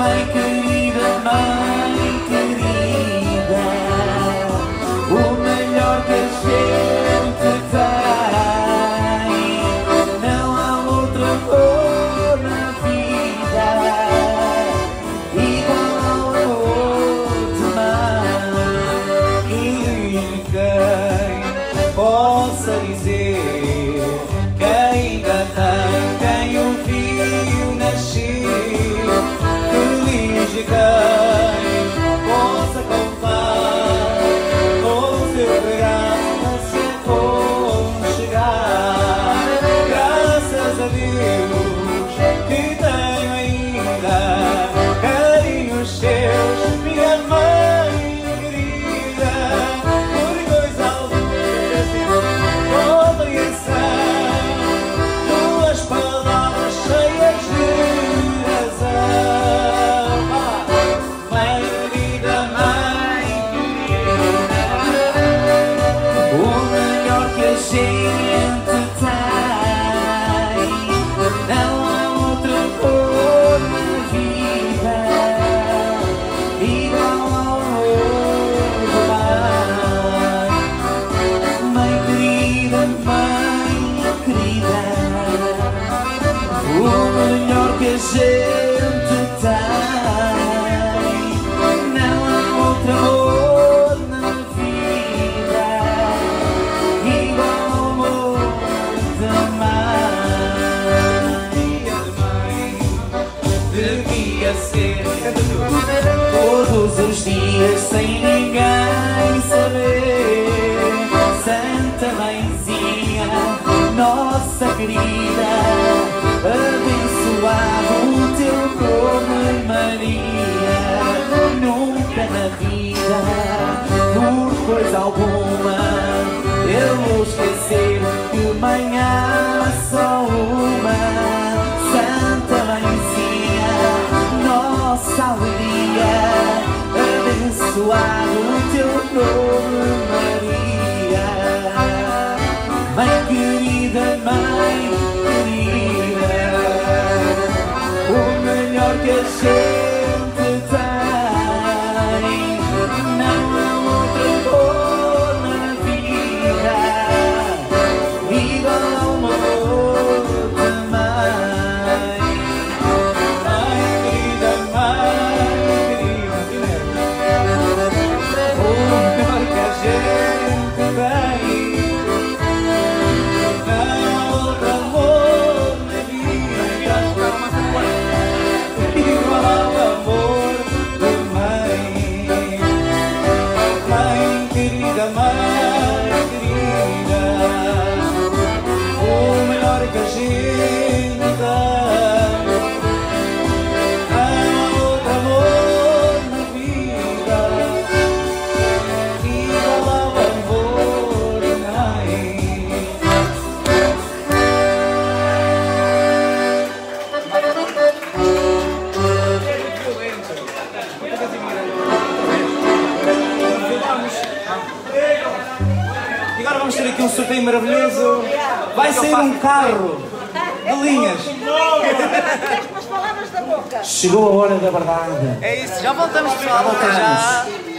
mãe querida, mãe querida, o melhor que a gente tem. Não há outra cor na vida igual a outra mãe que quem possa dizer que ainda tem quem o viu nascer. Quem possa contar com seu braço se aconchegar. Graças a Deus que tenho ainda carinhos seus, minha mãe querida. Por coisa alguma compreensão, tuas palavras cheias de razão. Gente tem, não há outra cor na vida igual ao outro pai. Mãe querida, o melhor que a gente tem, não há outra cor na vida. Devia ser todos os dias sem ninguém saber. Santa Mãezinha, nossa querida, abençoado o teu corpo, Maria. Nunca na vida, por coisa alguma, eu vou esquecer que amanhã há só uma. Alegria, abençoado o teu nome, Maria. Mãe querida, mãe querida, o melhor que a gente tem, não há outra cor na vida igual a uma outra mãe. E agora vamos ter aqui um sorteio maravilhoso. Vai sair um carro de linhas. Chegou a hora da verdade. É isso, já voltamos, pessoal. Já voltamos.